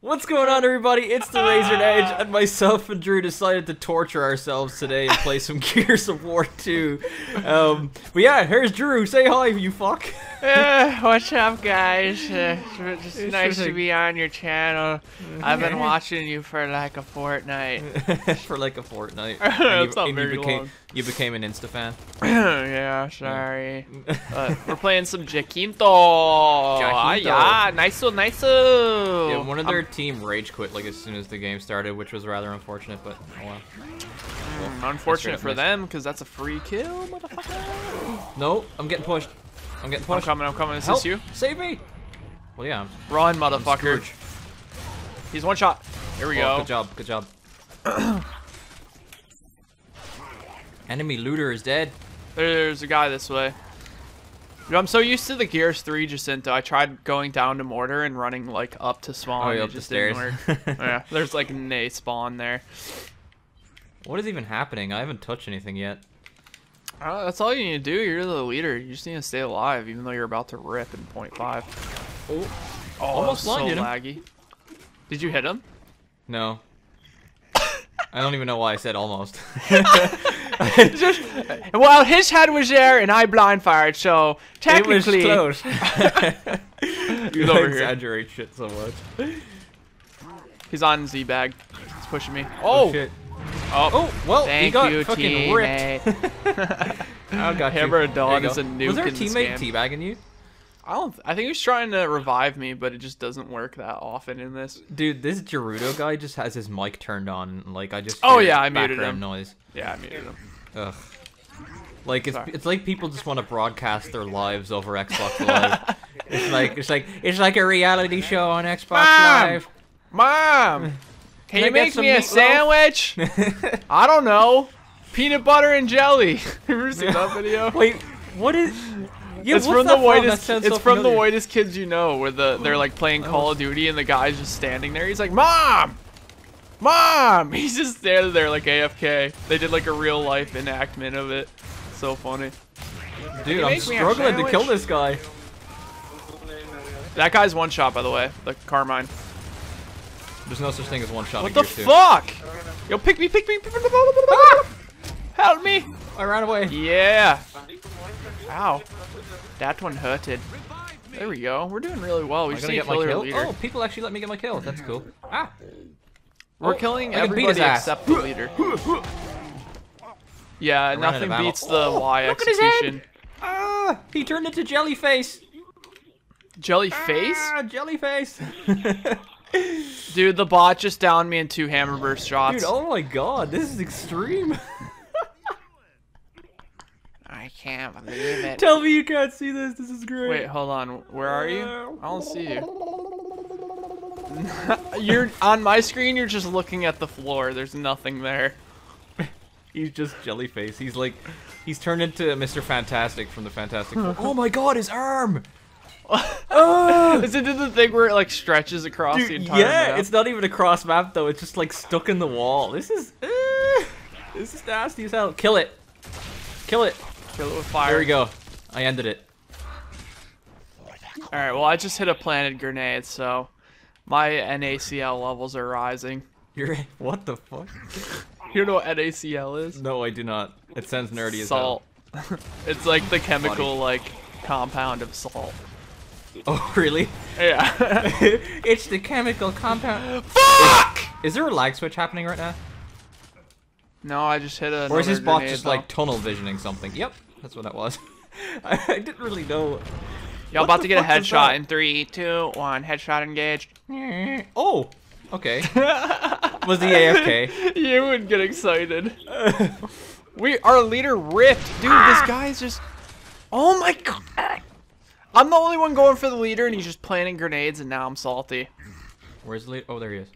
What's going on, everybody? It's TheRazoredEdge, and myself and Drew decided to torture ourselves today and play some Gears of War 2. But yeah, here's Drew. Say hi, you fuck. What's up, guys? It's nice to be on your channel. I've been watching you for like a fortnight. For like a fortnight. You became an Insta-fan. Yeah, sorry. We're playing some Jacinto. Yeah, nice-o. Yeah, one of their team rage quit like as soon as the game started, which was rather unfortunate, but oh well. Unfortunate for them, because that's a free kill, motherfucker. No, I'm getting pushed. I'm coming. Is this you? Save me! Well, yeah. Run, motherfucker. He's one shot. Here we go. Good job, good job. Enemy looter is dead. There's a guy this way. You know, I'm so used to the Gears 3 Jacinto. I tried going down to mortar and running like up to spawn. Oh, yeah, and it just didn't work. Yeah, there's like nay spawn there. What is even happening? I haven't touched anything yet. That's all you need to do. You're the leader. You just need to stay alive, even though you're about to rip in 0.5. Oh, almost blinded him. Laggy. Did you hit him? No. I don't even know why I said almost. Just, well, his head was there, and I blind fired, so technically. It was close. You exaggerate shit so much. He's on Z bag. He's pushing me. Oh. Shit. Oh, well, he got fucking ripped. I got Hammer Dawn is a nuke. Was our teammate teabagging you? I think he was trying to revive me, but it just doesn't work that often in this. Dude, this Gerudo guy just has his mic turned on, and like I just. Oh yeah, I muted him. Noise. Yeah, I muted him. Ugh. Like it's like people just want to broadcast their lives over Xbox Live. It's like a reality show on Xbox Live. Mom. Can you make me a sandwich? I don't know. Peanut butter and jelly. Have you ever seen that video? Wait, what is? Yeah, it's from the whitest. It's from the whitest kids you know, where they're like playing Call of Duty and the guy's just standing there. He's like, "Mom, Mom!" He's just standing there like AFK. They did like a real life enactment of it. So funny. Dude, I'm struggling to kill this guy. That guy's one shot, by the way. The Carmine. There's no such thing as one shot. What the fuck? Yo, pick me, pick me! Ah! Help me! I ran away. Yeah. Ow. That one hurted. There we go. We're doing really well. We just need to kill their leader. Oh, people actually let me get my kill. That's cool. Ah. We're killing everybody except the leader. Yeah, nothing beats the Y execution. Ah! He turned into Jellyface. Jellyface? Ah, Jellyface. Dude, the bot just downed me in 2 hammer burst shots. Dude, oh my god, this is extreme. I can't believe it. Tell me you can't see this. This is great. Wait, hold on. Where are you? I don't see you. You're on my screen. You're just looking at the floor. There's nothing there. He's just Jellyface. He's like, he's turned into Mr. Fantastic from the Fantastic Four. Oh my god, his arm. Is it the thing where it like stretches across the entire map? It's not even a cross map though, it's just like stuck in the wall. This is nasty as hell. Kill it. Kill it. Kill it with fire. There we go. I ended it. Alright, well I just hit a planted grenade, so my NaCl levels are rising. What the fuck? You know what NaCl is? No, I do not. It sounds nerdy as hell. Salt. It's like the chemical like compound of salt. Oh really? Yeah. It's the chemical compound. Fuck! Is there a lag switch happening right now? No, I just hit a. Or is this bot just like tunnel visioning something? Yep, that's what that was. I didn't really know. Y'all about to get a headshot in 3, 2, 1. Headshot engaged. Oh. Okay. Was the AFK? You would get excited. Our leader ripped, dude. This guy is just. Oh my god. I'm the only one going for the leader, and he's just planting grenades, and now I'm salty. Where's the leader? Oh, there he is.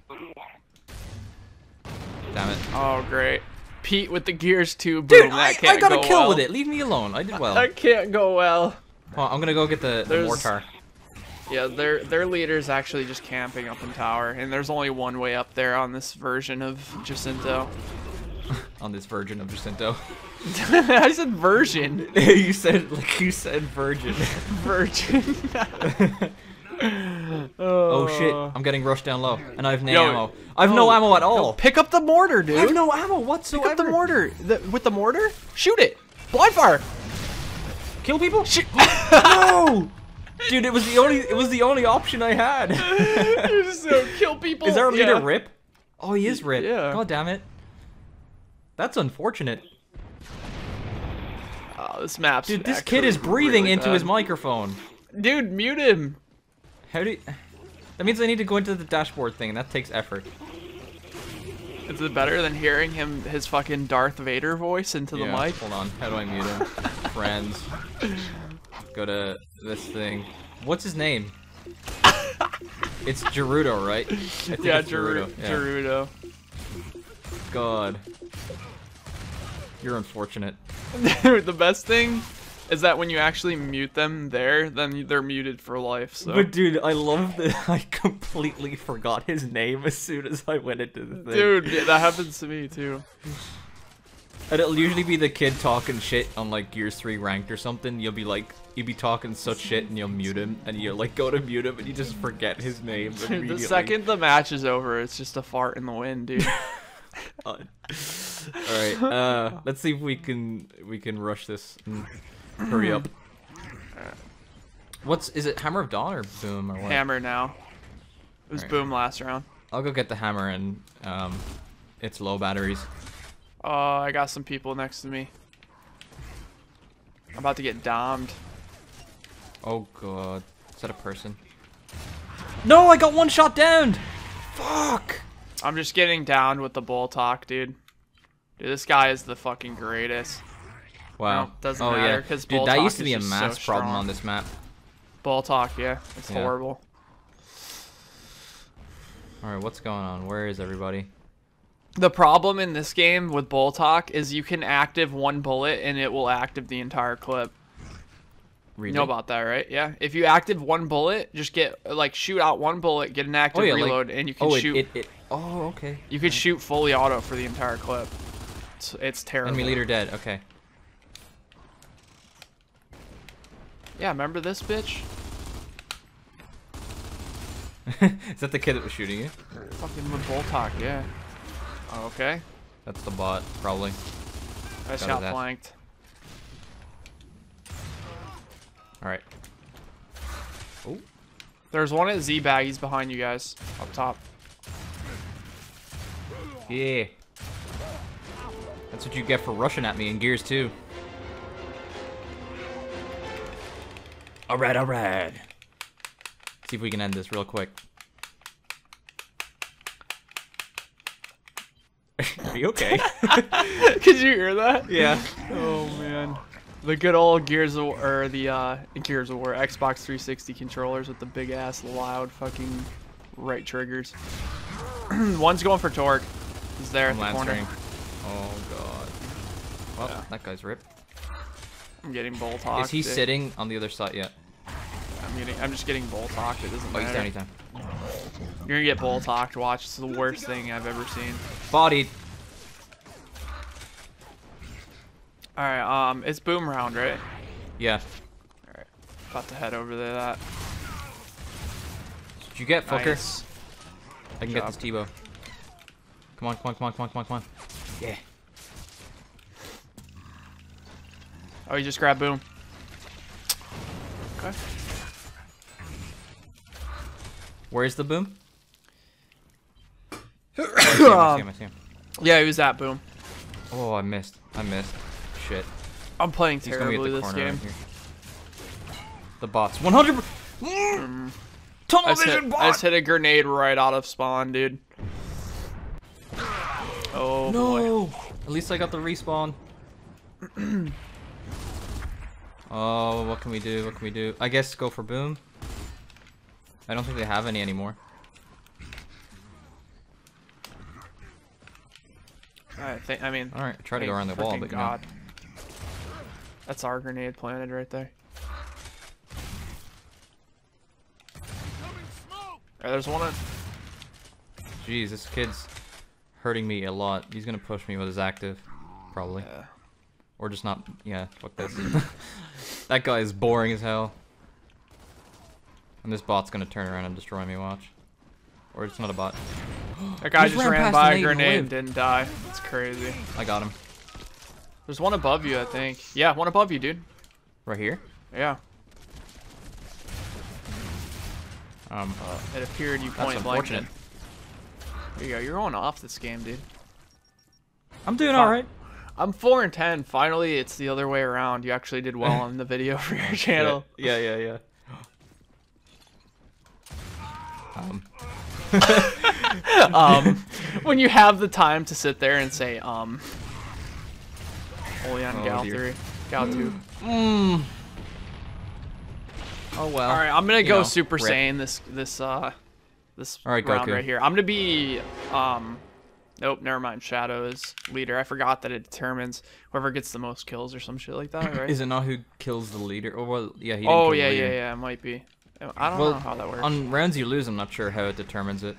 Damn it. Oh, great. Pete with the Gears 2 boom. Dude, I got a kill with it. Leave me alone. I did well. I can't go well. Well, I'm going to go get the mortar. Yeah, their leader's actually just camping up in tower, and there's only one way up there on this version of Jacinto. On this version of Jacinto. I said virgin. You said virgin. Virgin. Oh shit, I'm getting rushed down low, and I have no ammo. I have no ammo at all. Pick up the mortar, dude. I have no ammo whatsoever. Pick up the mortar. With the mortar? Shoot it. Blindfire. Kill people? Shoot. No. Dude, it was the only option I had. You're so kill people. Is our leader Rip? Oh, he is Rip. Yeah. God damn it. That's unfortunate. Oh, this map's dude, this kid is breathing really into his microphone. Dude, mute him. How do you... That means I need to go into the dashboard thing, and that takes effort. Is it better than hearing him, his fucking Darth Vader voice into the mic? Hold on, how do I mute him? Friends. Go to this thing. What's his name? It's Gerudo, right? I think it's Gerudo. Gerudo. God. You're unfortunate. Dude, the best thing is that when you actually mute them there, then they're muted for life, so. But dude, I love that I completely forgot his name as soon as I went into the thing. Dude, that happens to me too. And it'll usually be the kid talking shit on like Gears 3 Ranked or something. You'll be like, you'll be talking such shit and you'll mute him, and you'll like go to mute him and you just forget his name immediately. The second the match is over, it's just a fart in the wind, dude. All right, let's see if we can rush this. Hurry up. Is it Hammer of Dawn or Boom or what? Hammer now. It was Boom last round. I'll go get the hammer and it's low batteries. Oh, I got some people next to me. I'm about to get domed. Oh god, is that a person? No, I got one shot downed. Fuck. I'm just getting downed with the Boltok, dude. Dude, this guy is the fucking greatest. Wow. No, doesn't matter, because Boltok is so strong. Dude, that used to be a mass problem on this map. Boltok, it's horrible. Alright, what's going on? Where is everybody? The problem in this game with Boltok is you can active one bullet and it will active the entire clip. Really? You know about that, right? Yeah. If you active one bullet, just get like shoot out one bullet, get an active reload, like, and you can shoot. Okay. You could shoot fully auto for the entire clip. It's terrible. Enemy leader dead. Okay. Yeah, remember this bitch? Is that the kid that was shooting you? Fucking with Boltok, okay. That's the bot, probably. I shot flanked. Alright. Oh. There's one at Z bag. He's behind you guys. Up top. Yeah. That's what you get for rushing at me in Gears 2. Alright, alright. See if we can end this real quick. Are you okay? Could you hear that? Yeah. Oh, man. The good old Gears of War, or the Gears of War Xbox 360 controllers with the big ass loud fucking right triggers. One's going for torque. He's there at the corner. Oh god. Well, that guy's ripped. I'm getting Boltok. Is he sitting on the other side yet? I'm just getting Boltok. It doesn't matter. He's there anytime. You're gonna get Boltok. Watch, it's the worst thing I've ever seen. Bodied. Alright, it's Boom round, right? Yeah. Alright, about to head over there. Did you get fuckers? I can get this T-bow. Come on, come on, come on, come on, come on, come on. Yeah. Oh, you just grabbed Boom. Okay. Where's the Boom? I see him. Yeah, he was at Boom. Oh, I missed. Shit. I'm playing terribly this game. Right, the bots. 100. Tunnel vision bot. I just hit a grenade right out of spawn, dude. Oh no. Boy. At least I got the respawn. Oh, what can we do? What can we do? I guess go for Boom. I don't think they have any anymore. All right. Try to go around the wall, but God. No. That's our grenade planted right there. Alright, there's one. Jeez, this kid's hurting me a lot. He's gonna push me with his active, probably. Yeah. Or just not. Yeah, fuck this. That guy is boring as hell. And this bot's gonna turn around and destroy me, watch. Or it's not a bot. That guy just ran by a grenade and didn't die. It's crazy. I got him. There's one above you, I think. Yeah, one above you, dude. Right here? Yeah. It appeared you point blank. That's unfortunate. There you go. You're going off this game, dude. I'm doing all right. I'm 4 and 10. Finally, it's the other way around. You actually did well on the video for your channel. Yeah. When you have the time to sit there and say, only on Gal 3. Gal 2. Oh, well. Alright, I'm gonna go Super Saiyan this round Goku. Right here. I'm gonna be, nope, never mind. Shadow's leader. I forgot that it determines whoever gets the most kills or some shit like that, right? Is it not who kills the leader? Oh, well, yeah, he didn't kill the leader. It might be. I don't know how that works. On rounds you lose, I'm not sure how it determines it.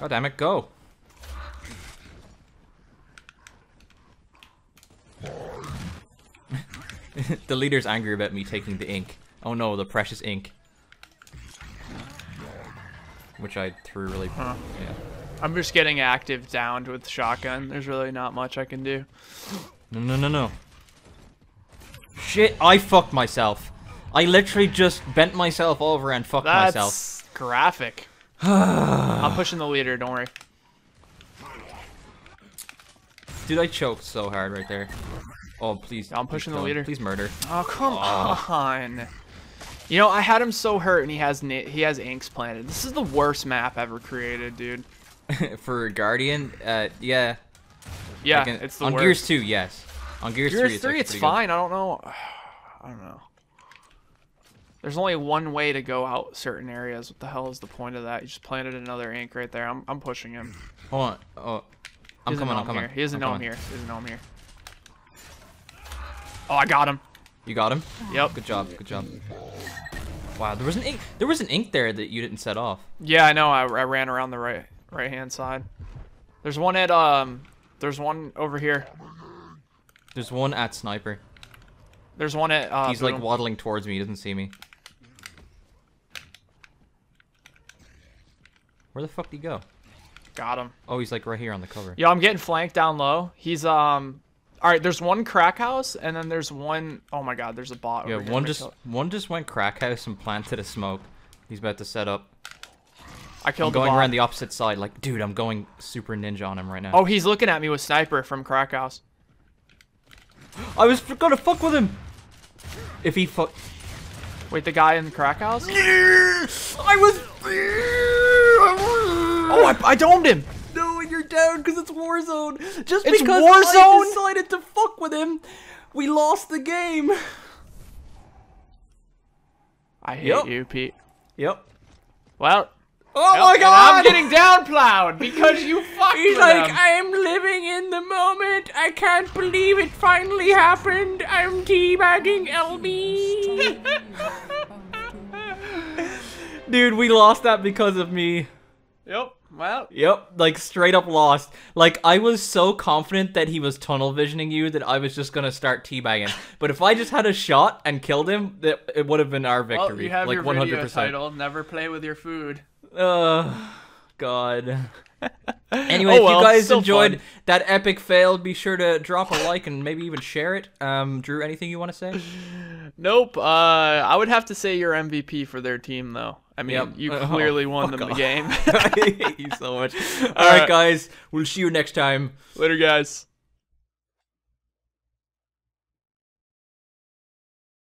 God damn it, go! The leader's angry about me taking the ink. Oh no, the precious ink. Which I threw really... Yeah. I'm just getting active downed with shotgun. There's really not much I can do. No. Shit, I fucked myself. I literally just bent myself over and fucked myself. That's graphic. I'm pushing the leader, don't worry. Dude, I choked so hard right there. Oh, please. I'm pushing the leader. Please murder. Oh, come on. You know, I had him so hurt, and he has inks planted. This is the worst map ever created, dude. For Guardian, yeah, like it's the worst. On Gears 2, yes. On Gears 3, it's fine. Good. I don't know. There's only one way to go out certain areas. What the hell is the point of that? You just planted another ink right there. I'm pushing him. Hold on. Oh, I'm coming. He doesn't know I'm here. Oh, I got him. You got him? Yep. Good job. Wow, there was an ink there that you didn't set off. Yeah, I know. I ran around the right-hand side. There's one at there's one over here. There's one at sniper. There's one at he's like waddling towards me, he doesn't see me. Where the fuck did he go? Got him. Oh, he's like right here on the cover. Yeah, I'm getting flanked down low. He's Alright, there's one crack house, and then there's one... Oh my god, there's a bot over here. One just went crack house and planted a smoke. He's about to set up. I killed the bot. I'm going around the opposite side. Like, dude, I'm going super ninja on him right now. Oh, he's looking at me with sniper from crack house. I was gonna fuck with him! If he fuck... Wait, the guy in the crack house? I was... Oh, I domed him! You're down because it's Warzone. Just it's because Warzone? I decided to fuck with him, we lost the game. I hate you, Pete. Yep. Well. Oh my God! I'm getting downplowed because you fucked with him. He's like, I'm living in the moment. I can't believe it finally happened. I'm teabagging LB. Dude, we lost that because of me. Yep. Well, yep, like straight up lost. Like I was so confident that he was tunnel visioning you that I was just gonna start teabagging. But if I just had a shot and killed him, it would have been our victory. Well, you have like your 100%. Video title, never play with your food. God. Anyway, if you guys enjoyed that epic fail, be sure to drop a like and maybe even share it. Drew, anything you want to say? Nope. I would have to say you're MVP for their team, though. I mean, you clearly won them the game. I hate you so much. All right, guys. We'll see you next time. Later, guys.